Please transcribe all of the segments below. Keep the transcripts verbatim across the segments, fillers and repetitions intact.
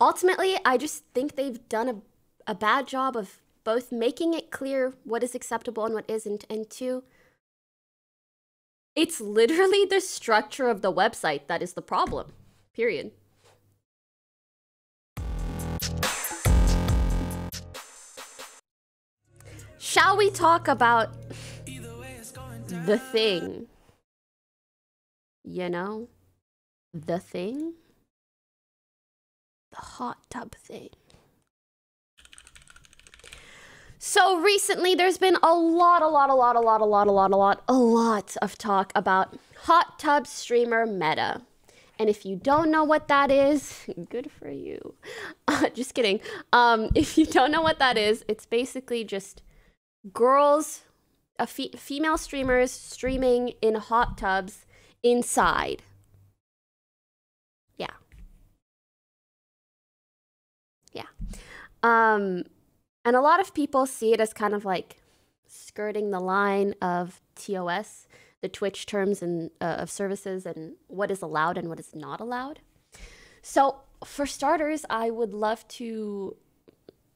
Ultimately, I just think they've done a, a bad job of both making it clear what is acceptable and what isn't, and two, it's literally the structure of the website that is the problem, period. Shall we talk about The Thing? You know, The Thing? The hot tub thing. So recently there's been a lot, a lot, a lot, a lot, a lot, a lot, a lot, a lot of talk about hot tub streamer Meta. And if you don't know what that is, good for you. Uh, just kidding. Um, if you don't know what that is, it's basically just girls, a fe female streamers streaming in hot tubs inside. Yeah. Yeah. Um, and a lot of people see it as kind of like skirting the line of T O S, the Twitch terms and uh, of services, and what is allowed and what is not allowed. So for starters, I would love to,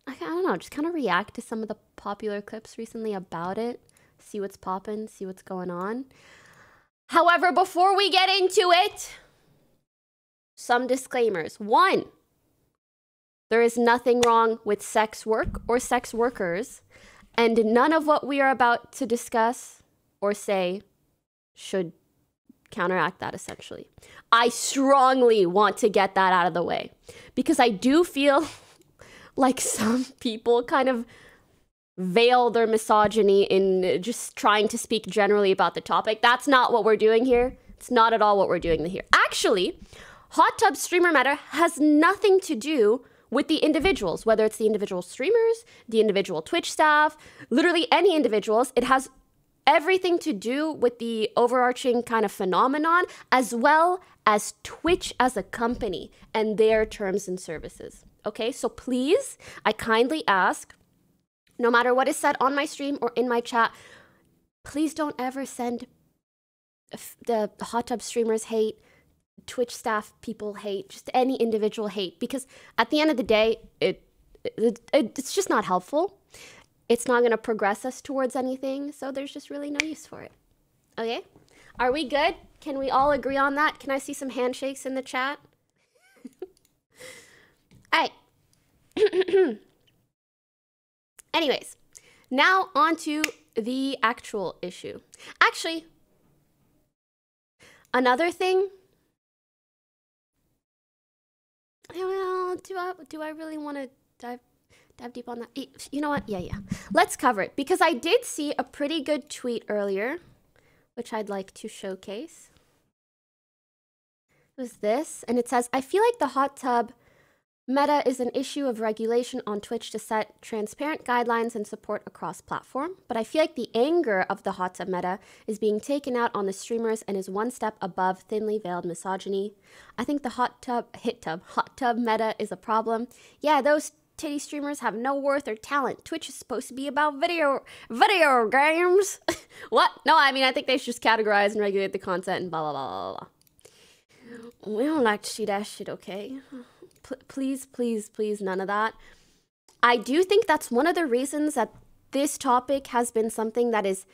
I don't know, just kind of react to some of the popular clips recently about it, see what's popping, see what's going on. However, before we get into it, some disclaimers. One, there is nothing wrong with sex work or sex workers, and none of what we are about to discuss or say should counteract that, essentially. I strongly want to get that out of the way, because I do feel like some people kind of veil their misogyny in just trying to speak generally about the topic. That's not what we're doing here. It's not at all what we're doing here. Actually, hot tub streamer Meta has nothing to do with the individuals, whether it's the individual streamers, the individual Twitch staff, literally any individuals. It has everything to do with the overarching kind of phenomenon, as well as Twitch as a company and their terms and services. Okay, so please, I kindly ask, no matter what is said on my stream or in my chat, please don't ever send the hot tub streamers hate, Twitch staff people hate, just any individual hate, because at the end of the day, it, it, it it's just not helpful. It's not going to progress us towards anything, so there's just really no use for it. Okay? Are we good? Can we all agree on that? Can I see some handshakes in the chat? All right. Anyways, now on to the actual issue. Actually, another thing. Well, do I do I really want to dive dive deep on that? You know what? Yeah, yeah. Let's cover it, because I did see a pretty good tweet earlier, which I'd like to showcase. It was this, and it says, "I feel like the hot tub Meta is an issue of regulation on Twitch to set transparent guidelines and support across platform, but I feel like the anger of the hot tub Meta is being taken out on the streamers and is one step above thinly veiled misogyny. I think the hot tub hit tub hot tub Meta is a problem. Yeah, those titty streamers have no worth or talent. Twitch is supposed to be about video video games." What? No, I mean, I think they should just categorize and regulate the content and blah blah blah blah blah. We don't like to see that shit, okay? Please, please, please, none of that. I do think that's one of the reasons that this topic has been something that is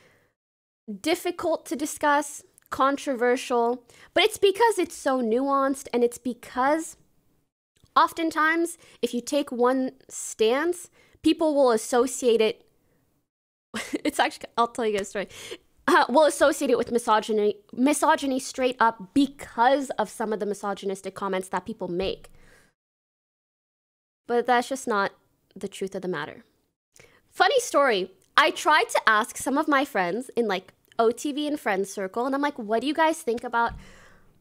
difficult to discuss, controversial, but it's because it's so nuanced, and it's because oftentimes if you take one stance, people will associate it. It's actually, I'll tell you guys a story. Uh, we'll associate it with misogyny, misogyny straight up, because of some of the misogynistic comments that people make. But that's just not the truth of the matter. Funny story. I tried to ask some of my friends in like O T V and Friends Circle, and I'm like, what do you guys think about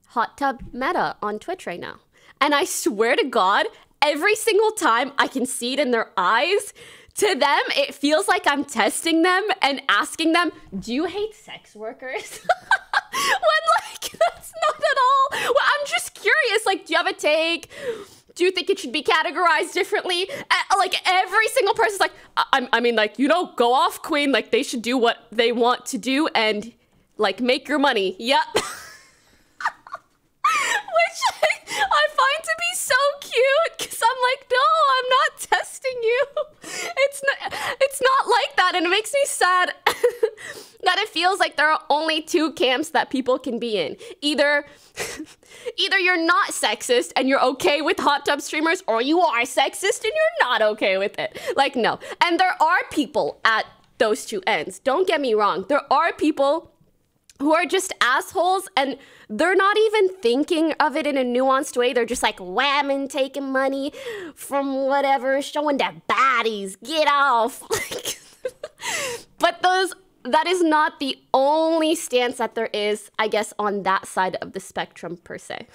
hot tub Meta on Twitch right now? And I swear to God, every single time I can see it in their eyes, to them, it feels like I'm testing them and asking them, do you hate sex workers? When like, that's not at all. Well, I'm just curious, like, do you have a take? Do you think it should be categorized differently? Like, every single person's like, I, I mean, like, you know, go off, queen. Like, they should do what they want to do and, like, make your money. Yep. Which I, I find to be so cute, because I'm sad that it feels like there are only two camps that people can be in. Either, either you're not sexist and you're okay with hot tub streamers, or you are sexist and you're not okay with it. Like, no. And there are people at those two ends. Don't get me wrong. There are people who are just assholes and they're not even thinking of it in a nuanced way. They're just like, women taking money from whatever, showing their bodies, get off. But those, that is not the only stance that there is, I guess, on that side of the spectrum per se.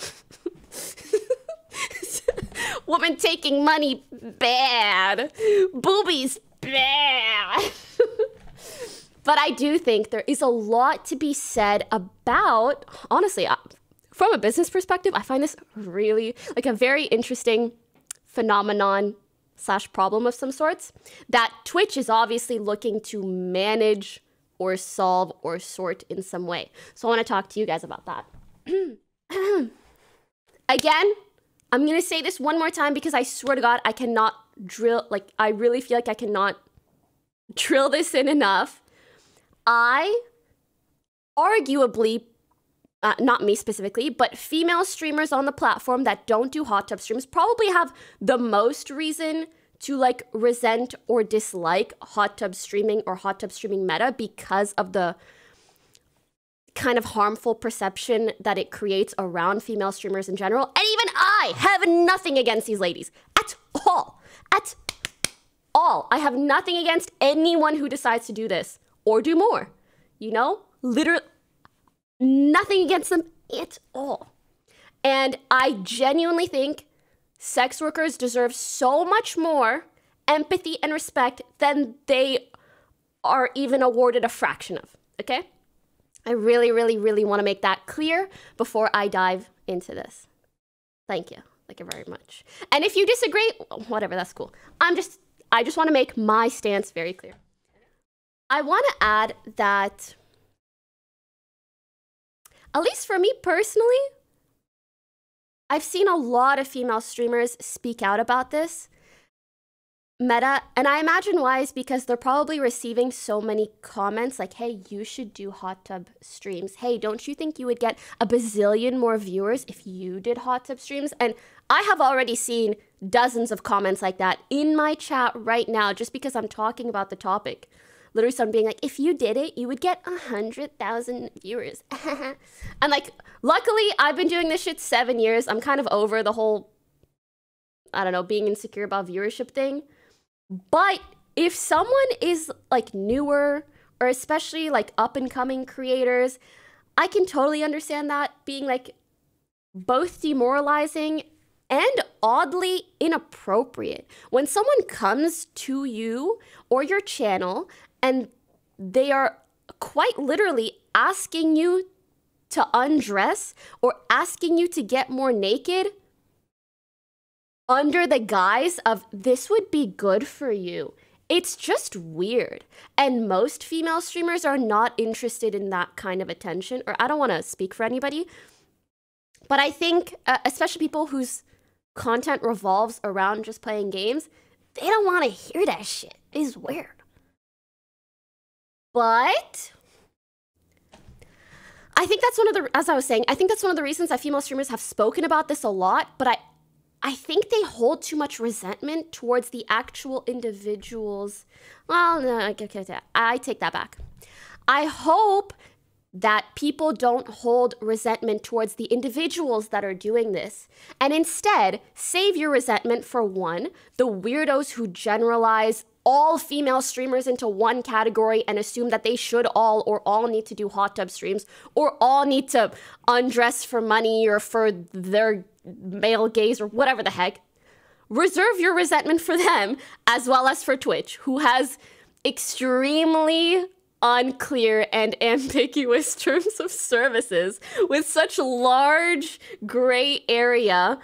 Woman taking money, bad. Boobies, bad. But I do think there is a lot to be said about, honestly, I, from a business perspective, I find this really, like, a very interesting phenomenon slash problem of some sorts, that Twitch is obviously looking to manage or solve or sort in some way. So I want to talk to you guys about that. Again, I'm going to say this one more time because I swear to God, I cannot drill, like, I really feel like I cannot drill this in enough. I, arguably, uh, not me specifically, but female streamers on the platform that don't do hot tub streams probably have the most reason to, like, resent or dislike hot tub streaming or hot tub streaming meta because of the kind of harmful perception that it creates around female streamers in general. And even I have nothing against these ladies at all, at all. I have nothing against anyone who decides to do this. Or do more, you know, literally nothing against them at all. And I genuinely think sex workers deserve so much more empathy and respect than they are even awarded a fraction of, okay? I really, really, really want to make that clear before I dive into this. Thank you, thank you very much. And if you disagree, whatever, that's cool. I'm just, I just want to make my stance very clear. I want to add that, at least for me personally, I've seen a lot of female streamers speak out about this meta, and I imagine why is because they're probably receiving so many comments like, hey, you should do hot tub streams. Hey, don't you think you would get a bazillion more viewers if you did hot tub streams? And I have already seen dozens of comments like that in my chat right now just because I'm talking about the topic. Literally someone being like, if you did it, you would get one hundred thousand viewers. And like, luckily, I've been doing this shit seven years. I'm kind of over the whole, I don't know, being insecure about viewership thing. But if someone is like newer, or especially like up and coming creators, I can totally understand that being like both demoralizing and oddly inappropriate. When someone comes to you or your channel and they are quite literally asking you to undress or asking you to get more naked under the guise of this would be good for you. It's just weird. And most female streamers are not interested in that kind of attention. Or I don't want to speak for anybody, but I think uh, especially people whose content revolves around just playing games, they don't want to hear that shit. It's weird. But I think that's one of the, as I was saying, I think that's one of the reasons that female streamers have spoken about this a lot, but I, I think they hold too much resentment towards the actual individuals. Well, no, I, I, I take that back. I hope that people don't hold resentment towards the individuals that are doing this, and instead save your resentment for, one, the weirdos who generalize all female streamers into one category and assume that they should all or all need to do hot tub streams or all need to undress for money or for their male gaze or whatever the heck. Reserve your resentment for them as well as for Twitch, who has extremely unclear and ambiguous terms of services with such large gray area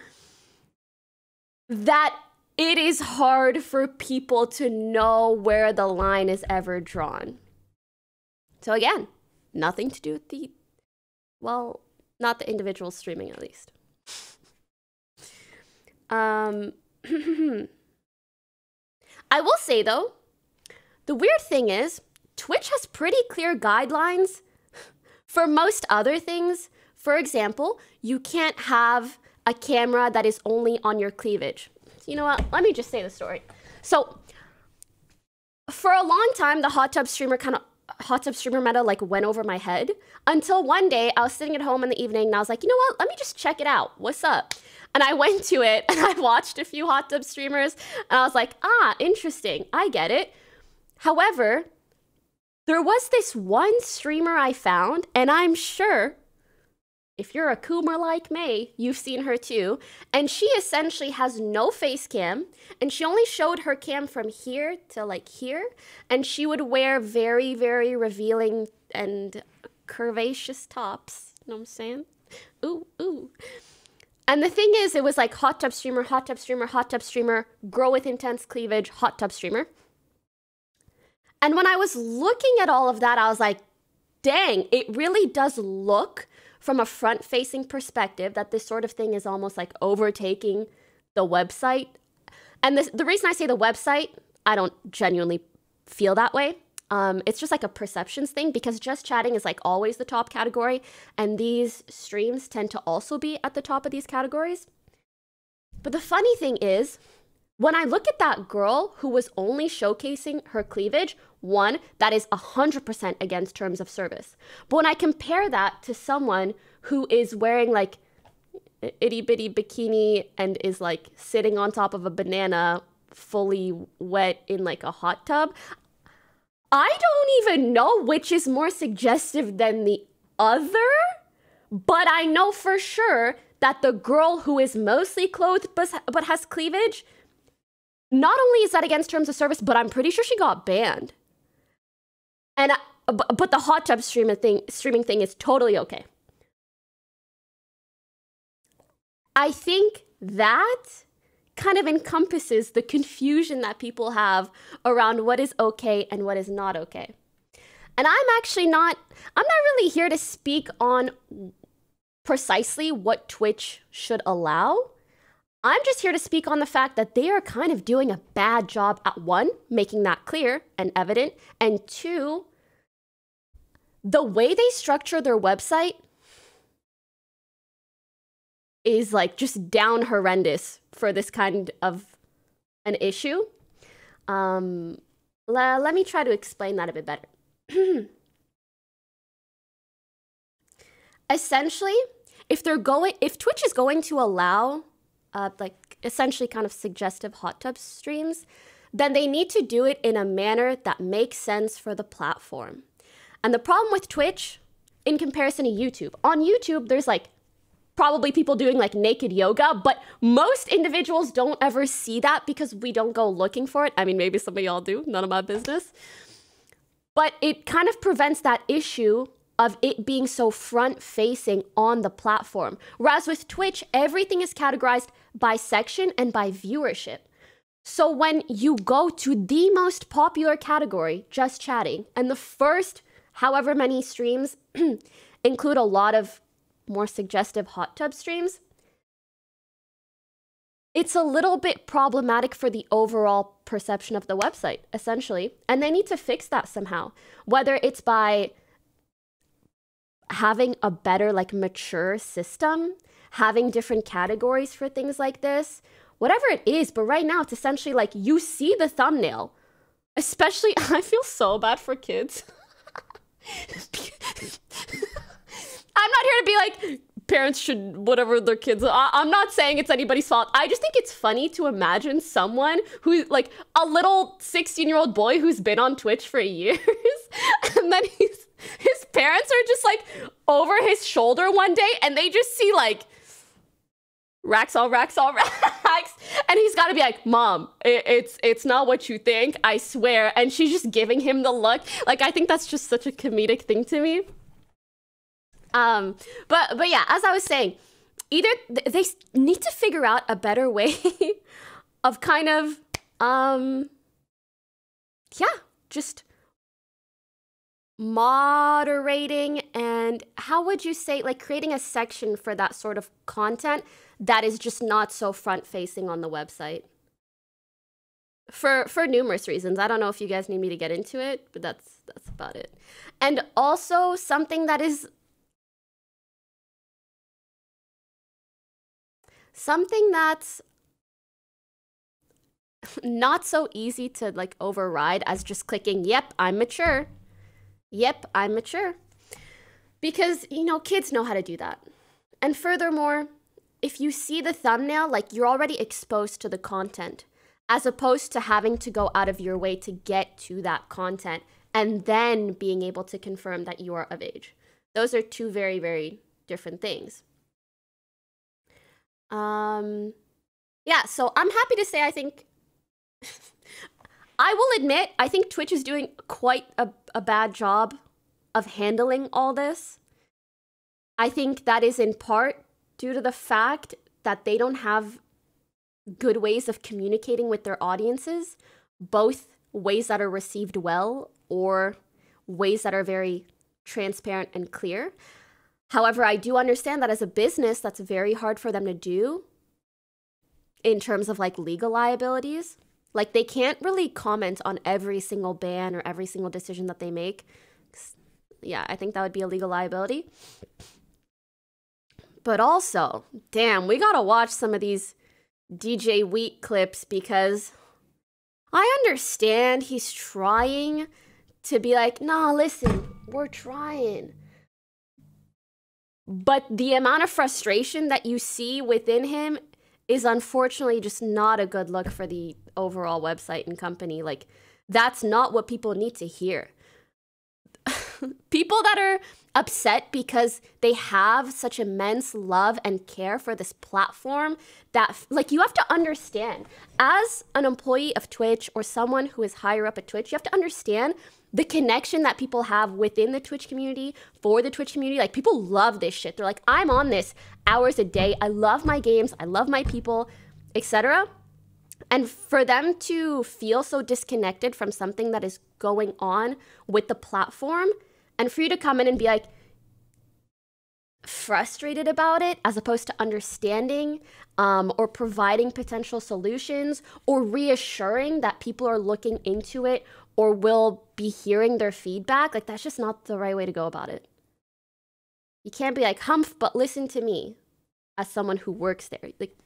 that it is hard for people to know where the line is ever drawn. So again, nothing to do with the, well, not the individual streaming at least. Um, I will say though, the weird thing is, Twitch has pretty clear guidelines for most other things. For example, you can't have a camera that is only on your cleavage. You know what? Let me just say the story. So for a long time, the hot tub streamer kind of hot tub streamer meta like went over my head until one day I was sitting at home in the evening and I was like, you know what? Let me just check it out. What's up? And I went to it and I watched a few hot tub streamers and I was like, ah, interesting. I get it. However, there was this one streamer I found, and I'm sure if you're a coomer like me, you've seen her too. And she essentially has no face cam, and she only showed her cam from here to like here. And she would wear very, very revealing and curvaceous tops. You know what I'm saying? Ooh, ooh. And the thing is, it was like hot tub streamer, hot tub streamer, hot tub streamer, girl with intense cleavage, hot tub streamer. And when I was looking at all of that, I was like, dang, it really does look from a front-facing perspective that this sort of thing is almost like overtaking the website. And this, the reason I say the website, I don't genuinely feel that way. Um, it's just like a perceptions thing because just chatting is like always the top category. And these streams tend to also be at the top of these categories. But the funny thing is, when I look at that girl who was only showcasing her cleavage, one, that is one hundred percent against terms of service. But when I compare that to someone who is wearing like itty bitty bikini and is like sitting on top of a banana fully wet in like a hot tub, I don't even know which is more suggestive than the other, but I know for sure that the girl who is mostly clothed but has cleavage, not only is that against terms of service, but I'm pretty sure she got banned. And I, but the hot tub streaming thing, streaming thing is totally okay. I think that kind of encompasses the confusion that people have around what is okay and what is not okay. And I'm actually not, I'm not really here to speak on precisely what Twitch should allow. I'm just here to speak on the fact that they are kind of doing a bad job at one, making that clear and evident, and two, the way they structure their website is like just down horrendous for this kind of an issue. Um, l- let me try to explain that a bit better. Essentially, if they're going, if Twitch is going to allow Uh, like essentially kind of suggestive hot tub streams, then they need to do it in a manner that makes sense for the platform. And the problem with Twitch in comparison to YouTube, on YouTube, there's like probably people doing like naked yoga, but most individuals don't ever see that because we don't go looking for it. I mean, maybe some of y'all do, none of my business. But it kind of prevents that issue of it being so front-facing on the platform. Whereas with Twitch, everything is categorized by section and by viewership. So when you go to the most popular category, just chatting, and the first however many streams include a lot of more suggestive hot tub streams, it's a little bit problematic for the overall perception of the website, essentially. And they need to fix that somehow, whether it's by having a better, like, mature system, having different categories for things like this, whatever it is. But right now, it's essentially like you see the thumbnail, especially. I feel so bad for kids. I'm not here to be like parents should whatever their kids are. I'm not saying it's anybody's fault. I just think it's funny to imagine someone who, like, a little sixteen year old boy who's been on Twitch for years and then he's his parents are just like over his shoulder one day and they just see like racks, all racks, all racks. And he's got to be like, Mom, it, it's it's not what you think, I swear. And she's just giving him the look. Like, I think that's just such a comedic thing to me. Um, but, but yeah, as I was saying, either th- they need to figure out a better way of kind of, um, yeah, just moderating and how would you say, like creating a section for that sort of content that is just not so front-facing on the website. for for numerous reasons. I don't know if you guys need me to get into it, but that's that's about it. And also something that is something that's not so easy to like override as just clicking, yep, I'm mature. Yep, I'm mature. Because, you know, kids know how to do that. And furthermore, if you see the thumbnail, like, you're already exposed to the content, as opposed to having to go out of your way to get to that content and then being able to confirm that you are of age. Those are two very, very different things. Um, yeah, so I'm happy to say I think... I will admit, I think Twitch is doing quite a, a bad job of handling all this. I think that is in part due to the fact that they don't have good ways of communicating with their audiences, both ways that are received well or ways that are very transparent and clear. However, I do understand that as a business, that's very hard for them to do in terms of like legal liabilities. Like, they can't really comment on every single ban or every single decision that they make. Yeah, I think that would be a legal liability. But also, damn, we gotta watch some of these D J Wheat clips, because I understand he's trying to be like, nah, listen, we're trying. But the amount of frustration that you see within him is unfortunately just not a good look for the overall website and company. Like, that's not what people need to hear. People that are upset because they have such immense love and care for this platform that, like, you have to understand, as an employee of Twitch or someone who is higher up at Twitch, you have to understand the connection that people have within the Twitch community, for the Twitch community. Like, people love this shit. They're like, I'm on this hours a day. I love my games. I love my people, et cetera. And for them to feel so disconnected from something that is going on with the platform, and for you to come in and be like frustrated about it, as opposed to understanding um, or providing potential solutions or reassuring that people are looking into it or will be hearing their feedback, like, that's just not the right way to go about it. You can't be like, humph, but listen to me as someone who works there. Like,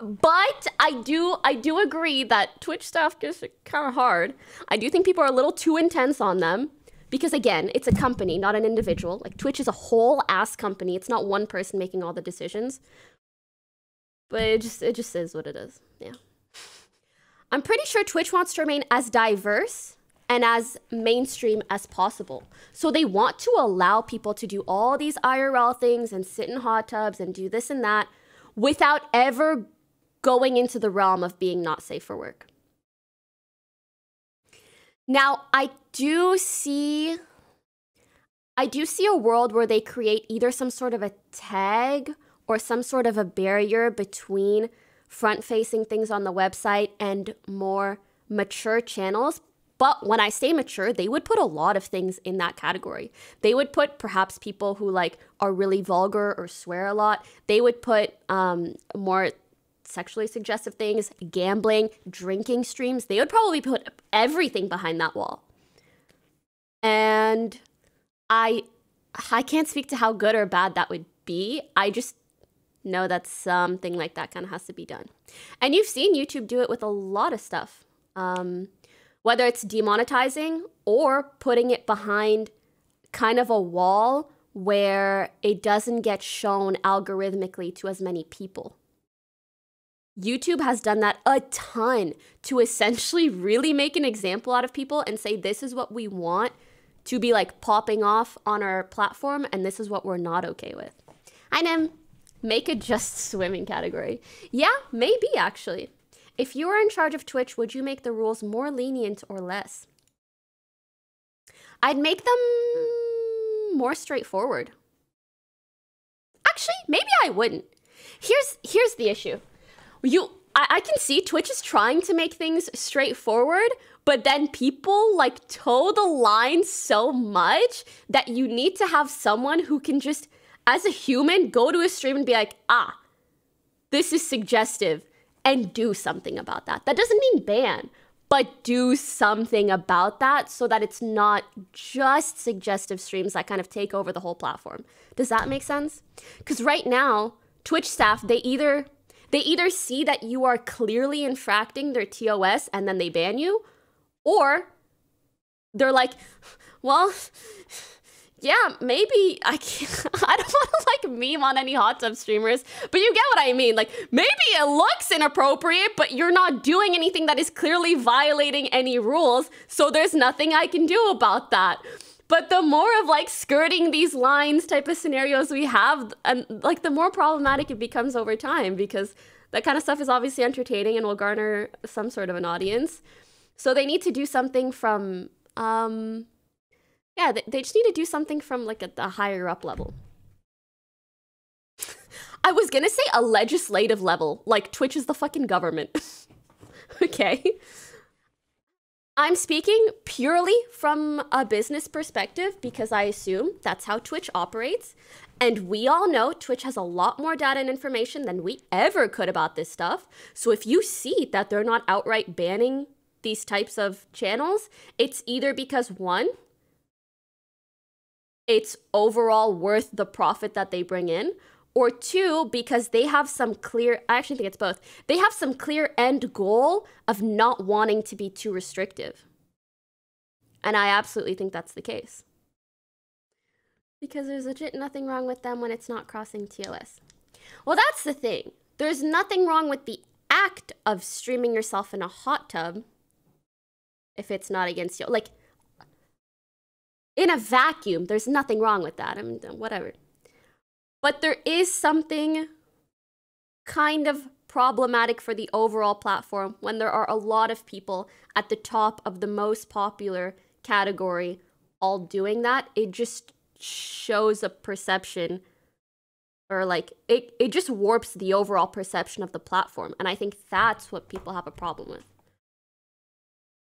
but I do, I do agree that Twitch stuff is kind of hard. I do think people are a little too intense on them, because again, it's a company, not an individual. Like, Twitch is a whole ass company. It's not one person making all the decisions. But it just, it just is what it is. Yeah. I'm pretty sure Twitch wants to remain as diverse and as mainstream as possible. So they want to allow people to do all these I R L things and sit in hot tubs and do this and that without ever going into the realm of being not safe for work. Now, I do see, I do see a world where they create either some sort of a tag or some sort of a barrier between front-facing things on the website and more mature channels. But when I say mature, they would put a lot of things in that category. They would put perhaps people who like are really vulgar or swear a lot. They would put um, more sexually suggestive things, gambling, drinking streams. They would probably put everything behind that wall. And I, I can't speak to how good or bad that would be. I just know that something like that kind of has to be done. And you've seen YouTube do it with a lot of stuff. Um, Whether it's demonetizing or putting it behind kind of a wall where it doesn't get shown algorithmically to as many people. YouTube has done that a ton to essentially really make an example out of people and say, this is what we want to be like popping off on our platform, and this is what we're not okay with. And then make a just swimming category. Yeah, maybe actually. If you were in charge of Twitch, would you make the rules more lenient or less? I'd make them more straightforward. Actually, maybe I wouldn't. Here's, here's the issue. You, I, I can see Twitch is trying to make things straightforward, but then people like toe the line so much that you need to have someone who can just, as a human, go to a stream and be like, ah, this is suggestive. and do something about that. That doesn't mean ban, but do something about that so that it's not just suggestive streams that kind of take over the whole platform. Does that make sense? Because right now, Twitch staff, they either they either see that you are clearly infracting their T O S and then they ban you, or they're like, well, yeah, maybe I can't, I don't want to like meme on any hot tub streamers, but you get what I mean. Like, maybe it looks inappropriate, but you're not doing anything that is clearly violating any rules, so there's nothing I can do about that. But the more of like skirting these lines type of scenarios we have, and like the more problematic it becomes over time, because that kind of stuff is obviously entertaining and will garner some sort of an audience. So they need to do something from, um, yeah, they, they just need to do something from like a, a higher up level. I was gonna say a legislative level, like Twitch is the fucking government. Okay. I'm speaking purely from a business perspective because I assume that's how Twitch operates. And we all know Twitch has a lot more data and information than we ever could about this stuff. So if you see that they're not outright banning these types of channels, it's either because one, it's overall worth the profit that they bring in, or two, because they have some clear, I actually think it's both, they have some clear end goal of not wanting to be too restrictive. And I absolutely think that's the case. Because there's legit nothing wrong with them when it's not crossing T O S. Well, that's the thing. There's nothing wrong with the act of streaming yourself in a hot tub if it's not against you. Like, in a vacuum, there's nothing wrong with that. I mean, whatever. But there is something kind of problematic for the overall platform when there are a lot of people at the top of the most popular category all doing that. It just shows a perception, or like, it, it just warps the overall perception of the platform. And I think that's what people have a problem with.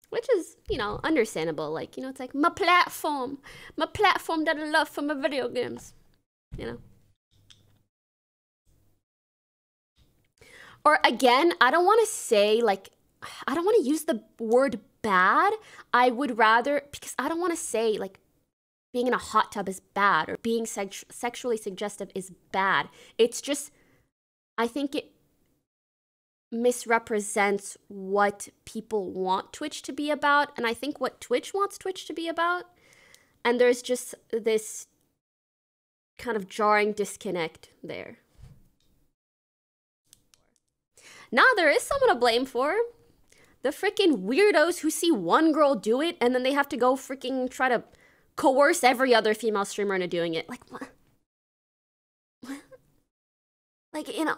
Which is, you know, understandable. Like, you know, it's like, my platform. My platform that I love for my video games. You know? Or again, I don't want to say, like, I don't want to use the word bad. I would rather, because I don't want to say, like, being in a hot tub is bad or being sex sexually suggestive is bad. It's just, I think it misrepresents what people want Twitch to be about, and I think what Twitch wants Twitch to be about, and there's just this kind of jarring disconnect there. Now there is someone to blame for the freaking weirdos who see one girl do it and then they have to go freaking try to coerce every other female streamer into doing it. Like, what? What? Like, you know,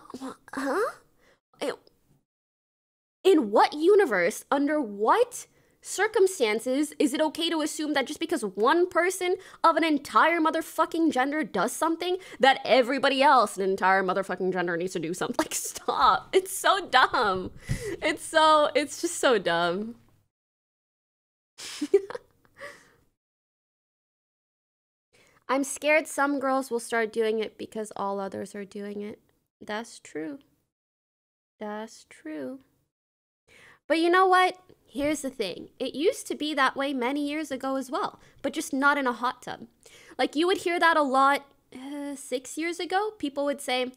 huh? It, in what universe, under what circumstances is it okay to assume that just because one person of an entire motherfucking gender does something, that everybody else in an entire motherfucking gender needs to do something? Like, stop. It's so dumb. It's so, it's just so dumb. I'm scared some girls will start doing it because all others are doing it. That's true. That's true. But you know what? Here's the thing. It used to be that way many years ago as well, but just not in a hot tub. Like, you would hear that a lot uh, six years ago. People would say,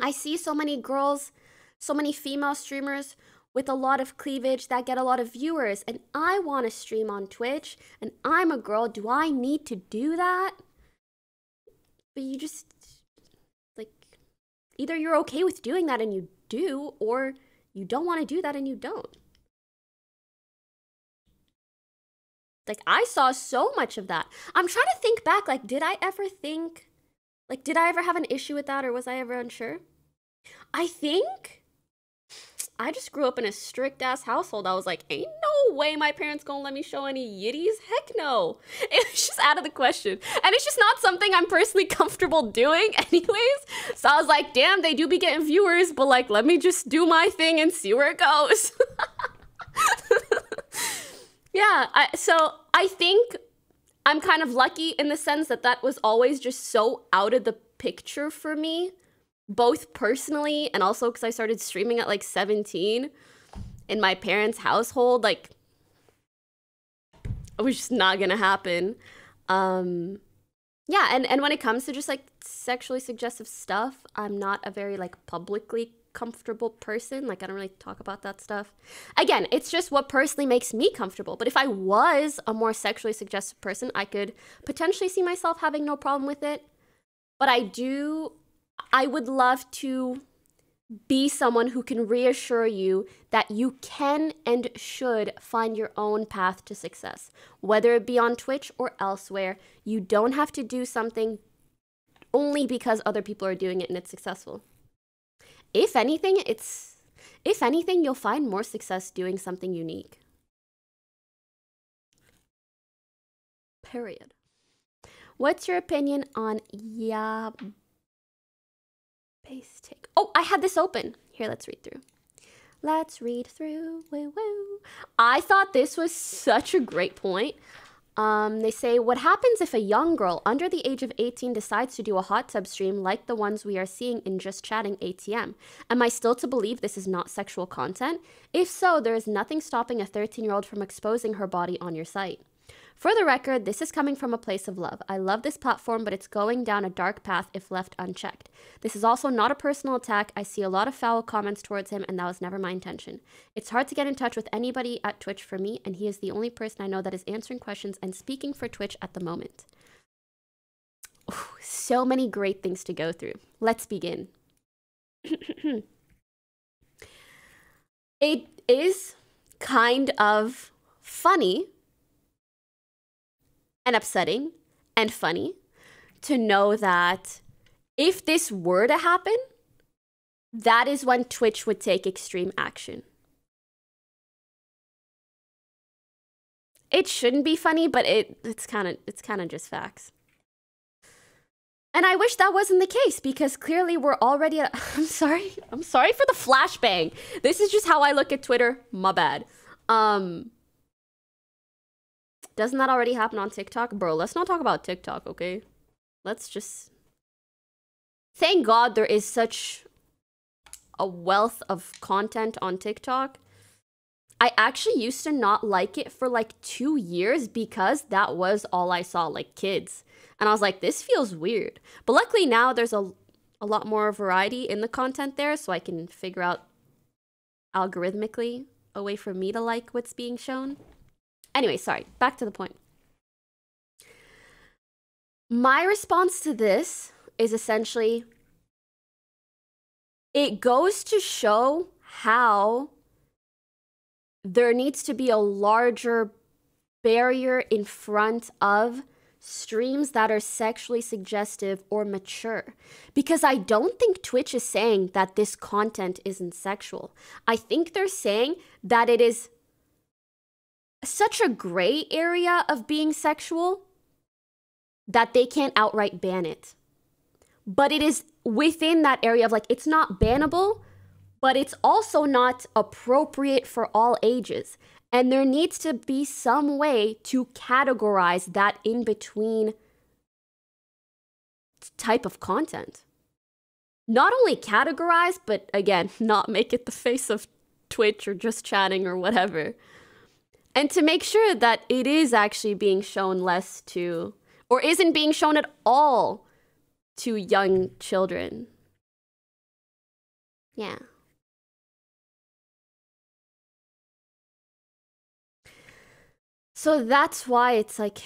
I see so many girls, so many female streamers with a lot of cleavage that get a lot of viewers, and I want to stream on Twitch, and I'm a girl. Do I need to do that? But you just, like, either you're okay with doing that and you do, or you don't want to do that and you don't. Like, I saw so much of that. I'm trying to think back, like, did I ever think, like, did I ever have an issue with that, or was I ever unsure? I think I just grew up in a strict ass household. I was like, ain't no way my parents gonna let me show any yitties. Heck no. It's just out of the question. And it's just not something I'm personally comfortable doing anyways. So I was like, damn, they do be getting viewers, but like, let me just do my thing and see where it goes. Yeah, I, so I think I'm kind of lucky in the sense that that was always just so out of the picture for me both personally and also because I started streaming at like seventeen in my parents' household, like it was just not gonna happen. Um, yeah, and, and when it comes to just like sexually suggestive stuff, I'm not a very like publicly comfortable person. Like I don't really talk about that stuff. Again, it's just what personally makes me comfortable. But if I was a more sexually suggestive person, I could potentially see myself having no problem with it. But I do, I would love to be someone who can reassure you that you can and should find your own path to success, whether it be on Twitch or elsewhere. You don't have to do something only because other people are doing it and it's successful. If anything, it's, if anything, you'll find more success doing something unique. Period. What's your opinion on yeah base take? Oh, I had this open. Here, let's read through. Let's read through. Woo woo. I thought this was such a great point. Um, they say, what happens if a young girl under the age of eighteen decides to do a hot tub stream like the ones we are seeing in Just Chatting A T M? Am I still to believe this is not sexual content? If so, there is nothing stopping a thirteen-year-old from exposing her body on your site. For the record, this is coming from a place of love. I love this platform, but it's going down a dark path if left unchecked. This is also not a personal attack. I see a lot of foul comments towards him, and that was never my intention. It's hard to get in touch with anybody at Twitch for me, and he is the only person I know that is answering questions and speaking for Twitch at the moment. Ooh, so many great things to go through. Let's begin. It is kind of funny and upsetting and funny to know that if this were to happen, that is when Twitch would take extreme action. It shouldn't be funny, but it it's kind of it's kind of just facts. And I wish that wasn't the case, because clearly we're already at, I'm sorry. I'm sorry for the flashbang. This is just how I look at Twitter. My bad. Um Doesn't that already happen on TikTok? Bro, let's not talk about TikTok, okay? Let's just... Thank God there is such a wealth of content on TikTok. I actually used to not like it for like two years because that was all I saw, like kids. And I was like, this feels weird. But luckily now there's a, a lot more variety in the content there, so I can figure out algorithmically a way for me to like what's being shown. Anyway, sorry, back to the point. My response to this is essentially, it goes to show how there needs to be a larger barrier in front of streams that are sexually suggestive or mature. Because I don't think Twitch is saying that this content isn't sexual. I think they're saying that it is such a gray area of being sexual that they can't outright ban it. But it is within that area of like, it's not bannable, but it's also not appropriate for all ages. And there needs to be some way to categorize that in between type of content. Not only categorize, but again, not make it the face of Twitch or Just Chatting or whatever. And to make sure that it is actually being shown less to, or isn't being shown at all to young children. Yeah. So that's why it's like,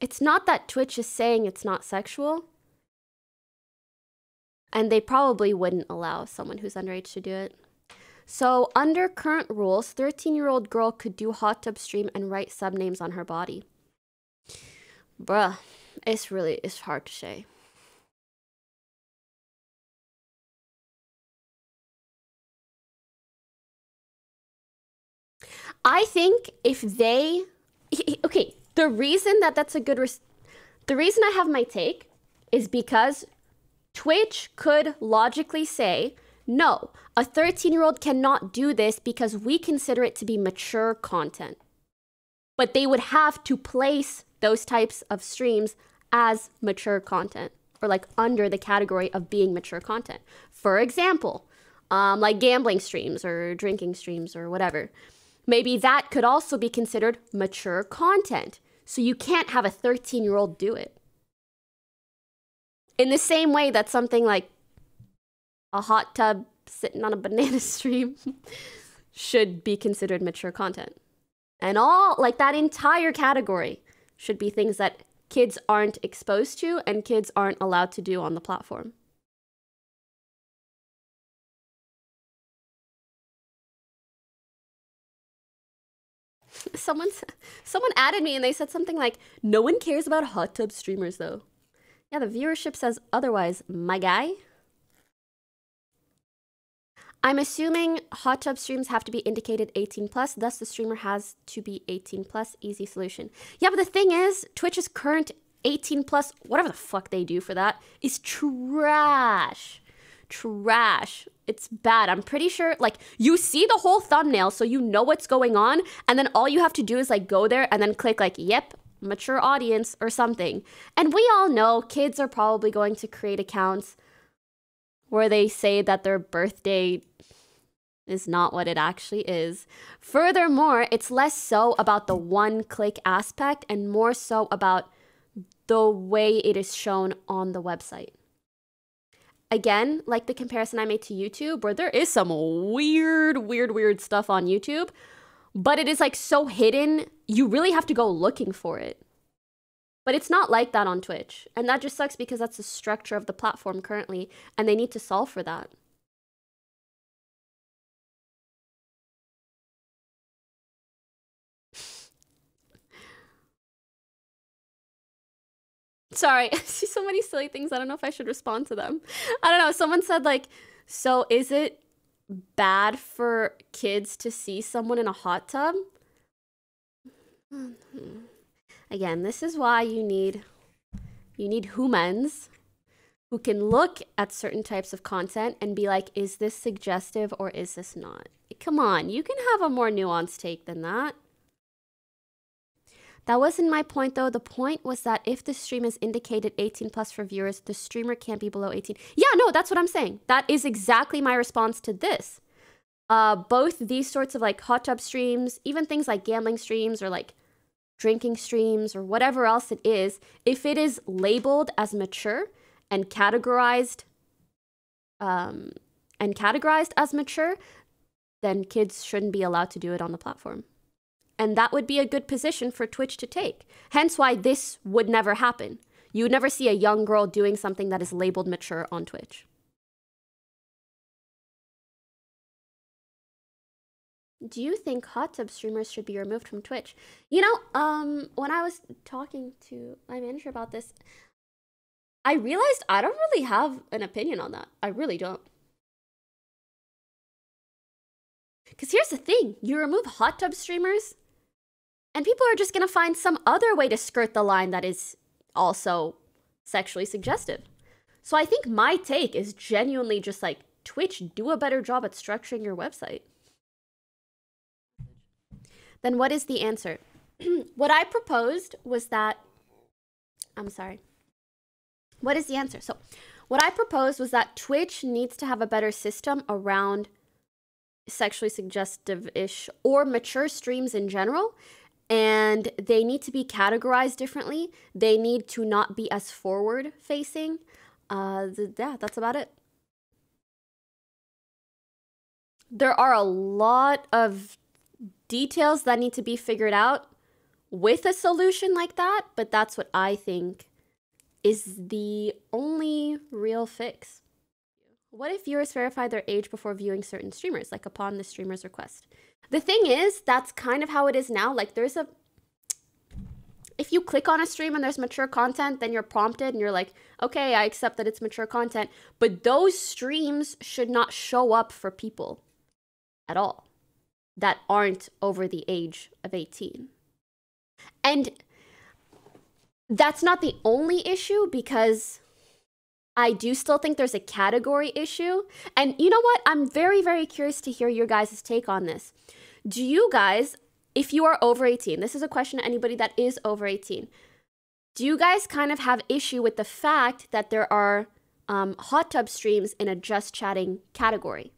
it's not that Twitch is saying it's not sexual. And they probably wouldn't allow someone who's underage to do it. So under current rules, thirteen-year-old girl could do hot tub stream and write subnames on her body. Bruh, it's really, it's hard to say. I think if they, okay, the reason that that's a good, res the reason I have my take is because Twitch could logically say, no, a thirteen-year-old cannot do this because we consider it to be mature content. But they would have to place those types of streams as mature content. or like under the category of being mature content. For example, um, like gambling streams or drinking streams or whatever. Maybe that could also be considered mature content. So you can't have a thirteen-year-old do it. In the same way that something like a hot tub sitting on a banana stream should be considered mature content. And all, like that entire category should be things that kids aren't exposed to and kids aren't allowed to do on the platform. Someone, someone added me and they said something like, no one cares about hot tub streamers though. Yeah, the viewership says otherwise, my guy. I'm assuming hot tub streams have to be indicated eighteen plus, thus the streamer has to be eighteen plus, easy solution. Yeah, but the thing is, Twitch's current eighteen plus, whatever the fuck they do for that, is trash. Trash. It's bad. I'm pretty sure, like, you see the whole thumbnail, so you know what's going on, and then all you have to do is, like, go there and then click, like, yep, mature audience or something. And we all know kids are probably going to create accounts where they say that their birthday is not what it actually is. Furthermore, it's less so about the one-click aspect and more so about the way it is shown on the website. Again, like the comparison I made to YouTube, where there is some weird, weird, weird stuff on YouTube, but it is like so hidden, you really have to go looking for it. But it's not like that on Twitch. And that just sucks because that's the structure of the platform currently, and they need to solve for that. Sorry, I see so many silly things. I don't know if I should respond to them. I don't know. Someone said like, so is it bad for kids to see someone in a hot tub? Mm-hmm. Again, this is why you need, you need humans who can look at certain types of content and be like, is this suggestive or is this not? Come on, you can have a more nuanced take than that. That wasn't my point though. The point was that if the stream is indicated eighteen plus for viewers, the streamer can't be below eighteen. Yeah, no, that's what I'm saying. That is exactly my response to this. Uh, both these sorts of like hot tub streams, even things like gambling streams or like drinking streams or whatever else it is, if it is labeled as mature and categorized, um, and categorized as mature, then kids shouldn't be allowed to do it on the platform. And that would be a good position for Twitch to take. Hence why this would never happen. You would never see a young girl doing something that is labeled mature on Twitch. Do you think hot tub streamers should be removed from Twitch? You know, um, when I was talking to my manager about this, I realized I don't really have an opinion on that. I really don't. Because here's the thing, you remove hot tub streamers, and people are just going to find some other way to skirt the line that is also sexually suggestive. So I think my take is genuinely just like, Twitch, do a better job at structuring your website. Then what is the answer? What I proposed was that, I'm sorry. What is the answer? So what I proposed was that Twitch needs to have a better system around sexually suggestive-ish or mature streams in general, and they need to be categorized differently. They need to not be as forward-facing. Uh, yeah, that's about it. There are a lot of details that need to be figured out with a solution like that, but that's what I think is the only real fix. What if viewers verify their age before viewing certain streamers, like upon the streamer's request? The thing is, that's kind of how it is now. Like there's a, if you click on a stream and there's mature content, then you're prompted and you're like, okay, I accept that it's mature content, but those streams should not show up for people at all that aren't over the age of eighteen. And that's not the only issue, because I do still think there's a category issue. And you know what? I'm very, very curious to hear your guys' take on this. Do you guys, if you are over eighteen, this is a question to anybody that is over eighteen. do you guys kind of have issue with the fact that there are um, hot tub streams in a just chatting category?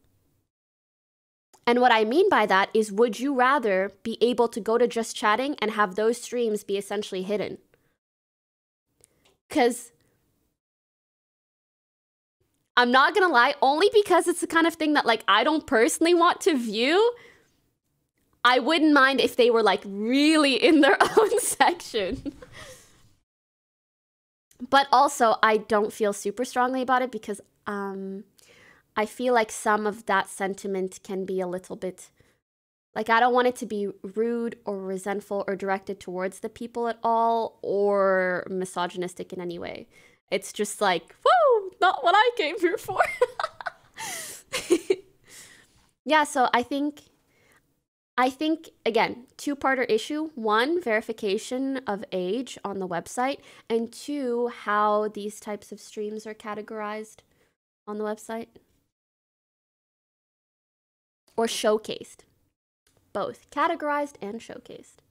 And what I mean by that is, would you rather be able to go to just chatting and have those streams be essentially hidden? Because I'm not going to lie, only because it's the kind of thing that, like, I don't personally want to view. I wouldn't mind if they were, like, really in their own section. But also, I don't feel super strongly about it because um, I feel like some of that sentiment can be a little bit... Like, I don't want it to be rude or resentful or directed towards the people at all or misogynistic in any way. It's just like, whoa, not what I came here for. Yeah, so I think, I think, again, two-parter issue. One, verification of age on the website. And two, how these types of streams are categorized on the website. Or showcased. Both. Categorized and showcased.